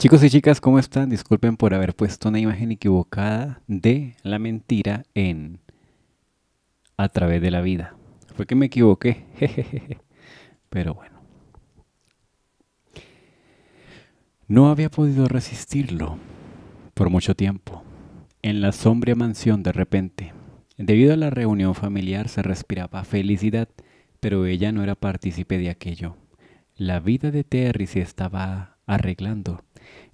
Chicos y chicas, ¿cómo están? Disculpen por haber puesto una imagen equivocada de la mentira en A Través de la Vida. Fue que me equivoqué, pero bueno. No había podido resistirlo por mucho tiempo. En la sombría mansión, de repente, debido a la reunión familiar, se respiraba felicidad, pero ella no era partícipe de aquello. La vida de Terry se estaba arreglando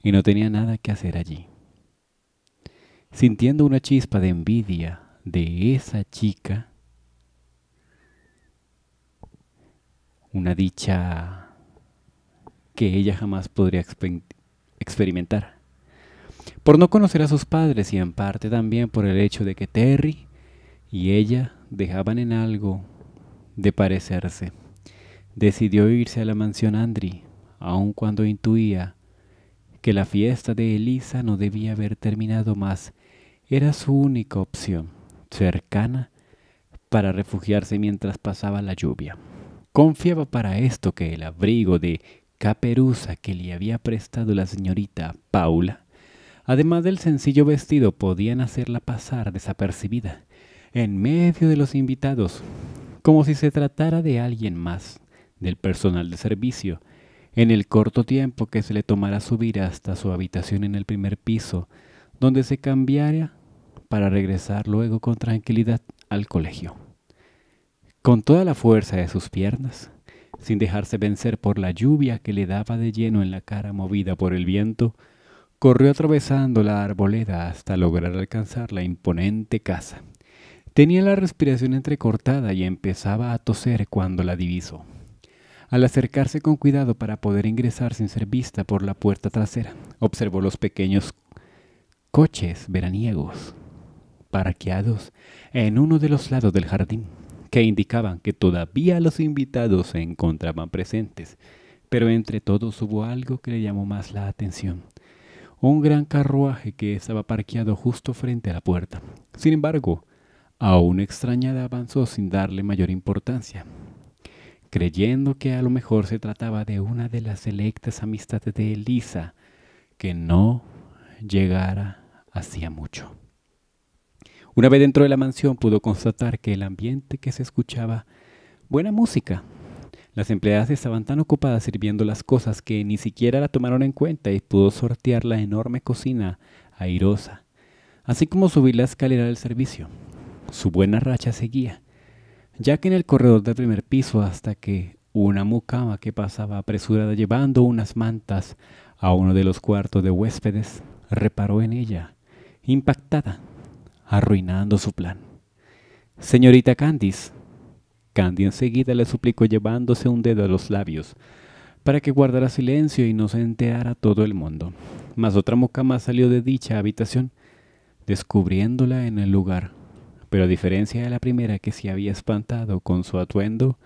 y no tenía nada que hacer allí. Sintiendo una chispa de envidia de esa chica, una dicha que ella jamás podría experimentar. Por no conocer a sus padres y en parte también por el hecho de que Terry y ella dejaban en algo de parecerse, decidió irse a la mansión Andri, aun cuando intuía que la fiesta de Elisa no debía haber terminado más. Era su única opción cercana para refugiarse mientras pasaba la lluvia. Confiaba para esto que el abrigo de caperuza que le había prestado la señorita Paula, además del sencillo vestido, podían hacerla pasar desapercibida en medio de los invitados, como si se tratara de alguien más del personal de servicio. En el corto tiempo que se le tomara subir hasta su habitación en el primer piso, donde se cambiara para regresar luego con tranquilidad al colegio. Con toda la fuerza de sus piernas, sin dejarse vencer por la lluvia que le daba de lleno en la cara movida por el viento, corrió atravesando la arboleda hasta lograr alcanzar la imponente casa. Tenía la respiración entrecortada y empezaba a toser cuando la divisó. Al acercarse con cuidado para poder ingresar sin ser vista por la puerta trasera, observó los pequeños coches veraniegos parqueados en uno de los lados del jardín, que indicaban que todavía los invitados se encontraban presentes, pero entre todos hubo algo que le llamó más la atención: un gran carruaje que estaba parqueado justo frente a la puerta. Sin embargo, aún extrañada, avanzó sin darle mayor importancia, creyendo que a lo mejor se trataba de una de las selectas amistades de Elisa, que no llegara hacía mucho. Una vez dentro de la mansión pudo constatar que el ambiente que se escuchaba buena música. Las empleadas estaban tan ocupadas sirviendo las cosas que ni siquiera la tomaron en cuenta y pudo sortear la enorme cocina airosa, así como subir la escalera del servicio. Su buena racha seguía, ya que en el corredor del primer piso, hasta que una mucama que pasaba apresurada llevando unas mantas a uno de los cuartos de huéspedes, reparó en ella, impactada, arruinando su plan. «Señorita Candice». Candy enseguida le suplicó, llevándose un dedo a los labios, para que guardara silencio y no se enterara todo el mundo. Mas otra mucama salió de dicha habitación, descubriéndola en el lugar. Pero a diferencia de la primera, que se había espantado con su atuendo,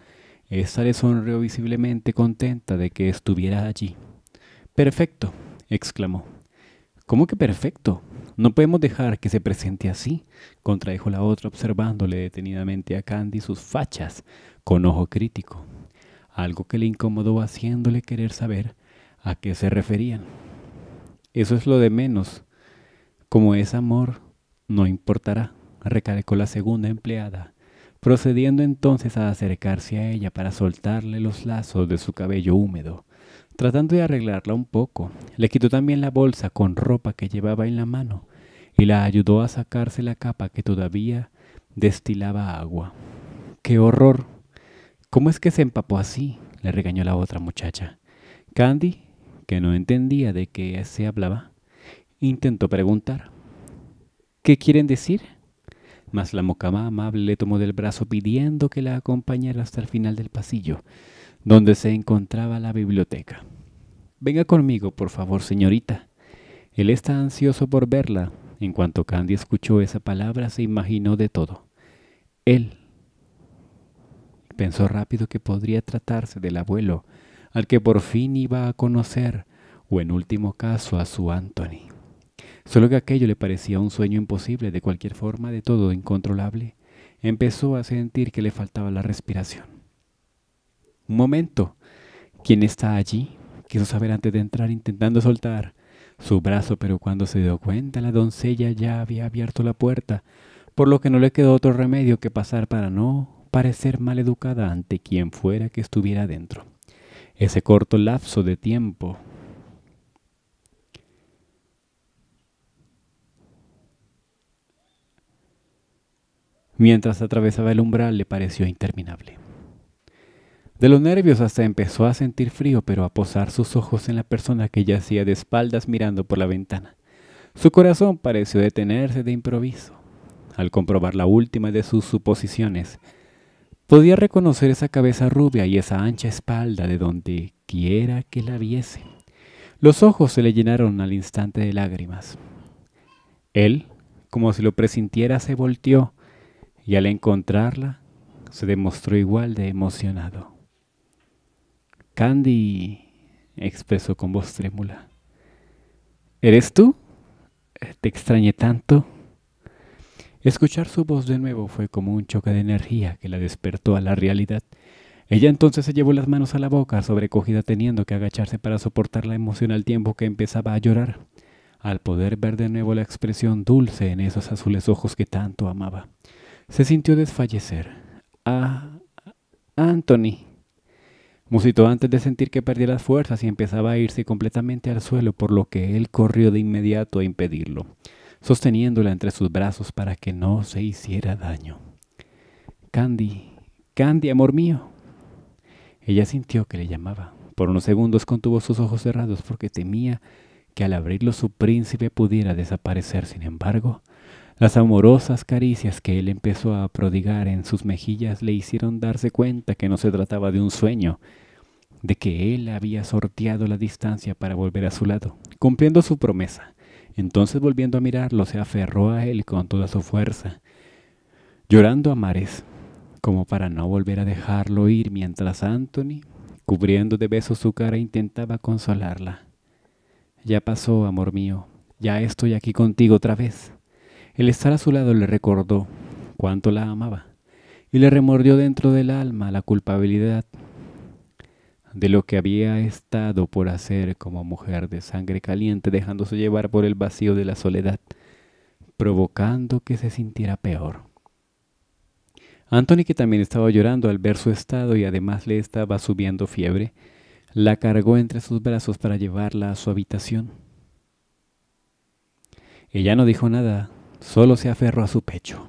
esta le sonrió visiblemente contenta de que estuviera allí. «Perfecto», exclamó. «¿Cómo que perfecto? No podemos dejar que se presente así», contradijo la otra, observándole detenidamente a Candy sus fachas con ojo crítico, algo que le incomodó, haciéndole querer saber a qué se referían. «Eso es lo de menos. Como es amor, no importará», recalcó la segunda empleada, procediendo entonces a acercarse a ella para soltarle los lazos de su cabello húmedo, tratando de arreglarla un poco. Le quitó también la bolsa con ropa que llevaba en la mano y la ayudó a sacarse la capa que todavía destilaba agua. «¡Qué horror! ¿Cómo es que se empapó así?», le regañó la otra muchacha. Candy, que no entendía de qué se hablaba, intentó preguntar: «¿Qué quieren decir?», mas la mucama amable le tomó del brazo, pidiendo que la acompañara hasta el final del pasillo, donde se encontraba la biblioteca. «Venga conmigo, por favor, señorita. Él está ansioso por verla». En cuanto Candy escuchó esa palabra, se imaginó de todo. Él pensó rápido que podría tratarse del abuelo, al que por fin iba a conocer, o en último caso a su Anthony. Solo que aquello le parecía un sueño imposible, de cualquier forma, de todo incontrolable. Empezó a sentir que le faltaba la respiración. «Un momento. ¿Quién está allí?», quiso saber antes de entrar, intentando soltar su brazo, pero cuando se dio cuenta la doncella ya había abierto la puerta, por lo que no le quedó otro remedio que pasar para no parecer maleducada ante quien fuera que estuviera adentro. Ese corto lapso de tiempo mientras atravesaba el umbral le pareció interminable. De los nervios hasta empezó a sentir frío, pero a posar sus ojos en la persona que yacía de espaldas mirando por la ventana. Su corazón pareció detenerse de improviso. Al comprobar la última de sus suposiciones, podía reconocer esa cabeza rubia y esa ancha espalda de donde quiera que la viese. Los ojos se le llenaron al instante de lágrimas. Él, como si lo presintiera, se volteó y al encontrarla se demostró igual de emocionado. «Candy», expresó con voz trémula. «¿Eres tú? Te extrañé tanto». Escuchar su voz de nuevo fue como un choque de energía que la despertó a la realidad. Ella entonces se llevó las manos a la boca, sobrecogida, teniendo que agacharse para soportar la emoción al tiempo que empezaba a llorar, al poder ver de nuevo la expresión dulce en esos azules ojos que tanto amaba. Se sintió desfallecer. «¡Ah, Anthony!», musitó antes de sentir que perdía las fuerzas y empezaba a irse completamente al suelo, por lo que él corrió de inmediato a impedirlo, sosteniéndola entre sus brazos para que no se hiciera daño. «Candy, Candy, amor mío». Ella sintió que le llamaba. Por unos segundos contuvo sus ojos cerrados porque temía que al abrirlos su príncipe pudiera desaparecer. Sin embargo, las amorosas caricias que él empezó a prodigar en sus mejillas le hicieron darse cuenta que no se trataba de un sueño, de que él había sorteado la distancia para volver a su lado, cumpliendo su promesa. Entonces, volviendo a mirarlo, se aferró a él con toda su fuerza, llorando a mares, como para no volver a dejarlo ir, mientras Anthony, cubriendo de besos su cara, intentaba consolarla. «Ya pasó, amor mío, ya estoy aquí contigo otra vez». El estar a su lado le recordó cuánto la amaba y le remordió dentro del alma la culpabilidad de lo que había estado por hacer como mujer de sangre caliente, dejándose llevar por el vacío de la soledad, provocando que se sintiera peor. Anthony, que también estaba llorando al ver su estado y además le estaba subiendo fiebre, la cargó entre sus brazos para llevarla a su habitación. Ella no dijo nada. Solo se aferró a su pecho,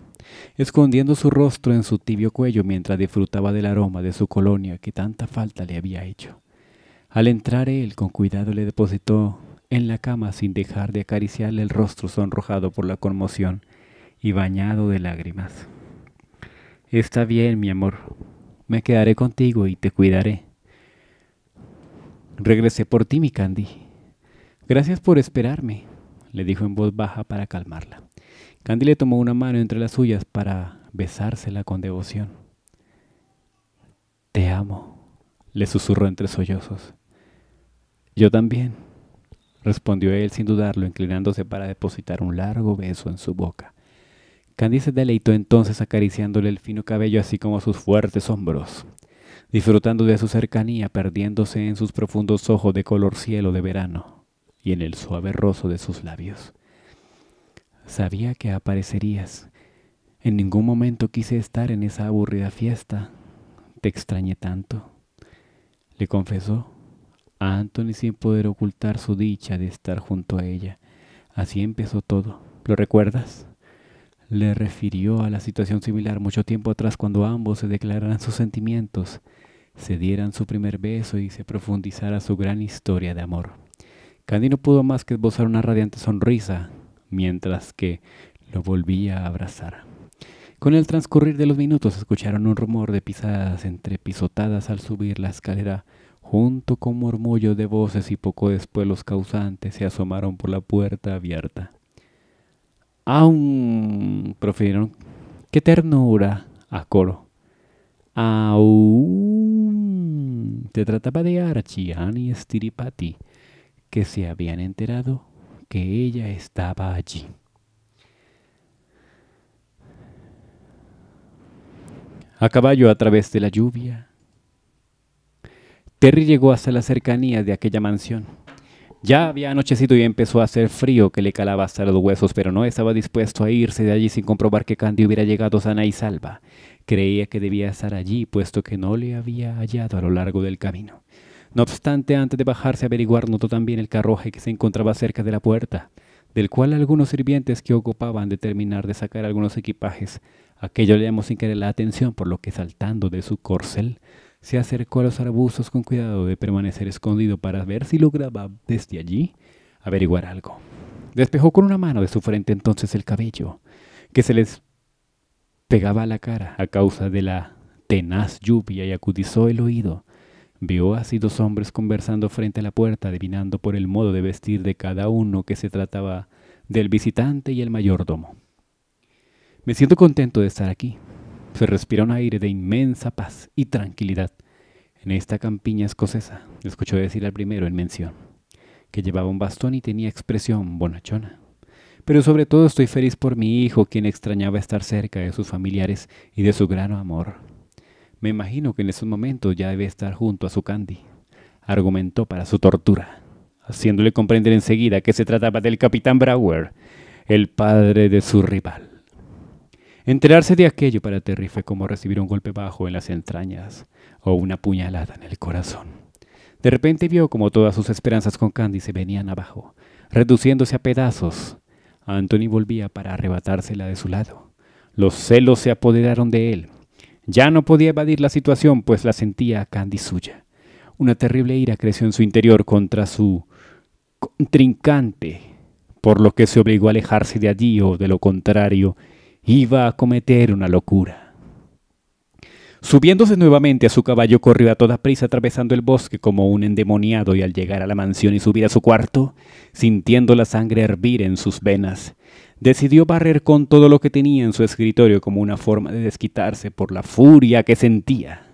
escondiendo su rostro en su tibio cuello mientras disfrutaba del aroma de su colonia que tanta falta le había hecho. Al entrar él, con cuidado le depositó en la cama sin dejar de acariciarle el rostro sonrojado por la conmoción y bañado de lágrimas. «Está bien, mi amor. Me quedaré contigo y te cuidaré. Regresé por ti, mi Candy. Gracias por esperarme», le dijo en voz baja para calmarla. Candy le tomó una mano entre las suyas para besársela con devoción. «Te amo», le susurró entre sollozos. «Yo también», respondió él sin dudarlo, inclinándose para depositar un largo beso en su boca. Candy se deleitó entonces acariciándole el fino cabello así como sus fuertes hombros, disfrutando de su cercanía, perdiéndose en sus profundos ojos de color cielo de verano y en el suave rozo de sus labios. «Sabía que aparecerías. En ningún momento quise estar en esa aburrida fiesta. Te extrañé tanto», le confesó a Anthony sin poder ocultar su dicha de estar junto a ella. «Así empezó todo. ¿Lo recuerdas?», le refirió a la situación similar mucho tiempo atrás, cuando ambos se declararan sus sentimientos, se dieran su primer beso y se profundizara su gran historia de amor. Candy no pudo más que esbozar una radiante sonrisa mientras que lo volvía a abrazar. Con el transcurrir de los minutos escucharon un rumor de pisadas entre pisotadas al subir la escalera, junto con murmullo de voces, y poco después los causantes se asomaron por la puerta abierta. «¡Aún!», profirieron. «¡Qué ternura!», a coro. «¡Aún!». Se trataba de Archie, Annie y Stiripati, que se habían enterado que ella estaba allí. A caballo a través de la lluvia, Terry llegó hasta la cercanía de aquella mansión. Ya había anochecido y empezó a hacer frío que le calaba hasta los huesos, pero no estaba dispuesto a irse de allí sin comprobar que Candy hubiera llegado sana y salva. Creía que debía estar allí, puesto que no le había hallado a lo largo del camino. No obstante, antes de bajarse a averiguar, notó también el carruaje que se encontraba cerca de la puerta, del cual algunos sirvientes que ocupaban de terminar de sacar algunos equipajes. Aquello le llamó sin querer la atención, por lo que saltando de su corcel, se acercó a los arbustos con cuidado de permanecer escondido para ver si lograba desde allí averiguar algo. Despejó con una mano de su frente entonces el cabello, que se les pegaba a la cara a causa de la tenaz lluvia, y acudizó el oído. Vio así dos hombres conversando frente a la puerta, adivinando por el modo de vestir de cada uno que se trataba del visitante y el mayordomo. «Me siento contento de estar aquí». Se respira un aire de inmensa paz y tranquilidad en esta campiña escocesa, escuchó decir al primero en mención, que llevaba un bastón y tenía expresión bonachona. Pero sobre todo estoy feliz por mi hijo, quien extrañaba estar cerca de sus familiares y de su gran amor. Me imagino que en esos momentos ya debe estar junto a su Candy, argumentó para su tortura, haciéndole comprender enseguida que se trataba del capitán Brower, el padre de su rival. Enterarse de aquello para Terry fue como recibir un golpe bajo en las entrañas o una puñalada en el corazón. De repente vio como todas sus esperanzas con Candy se venían abajo, reduciéndose a pedazos. Anthony volvía para arrebatársela de su lado. Los celos se apoderaron de él. Ya no podía evadir la situación, pues la sentía a Candy suya. Una terrible ira creció en su interior contra su contrincante, por lo que se obligó a alejarse de allí, o de lo contrario iba a cometer una locura. Subiéndose nuevamente a su caballo, corrió a toda prisa atravesando el bosque como un endemoniado, y al llegar a la mansión y subir a su cuarto, sintiendo la sangre hervir en sus venas, decidió barrer con todo lo que tenía en su escritorio como una forma de desquitarse por la furia que sentía.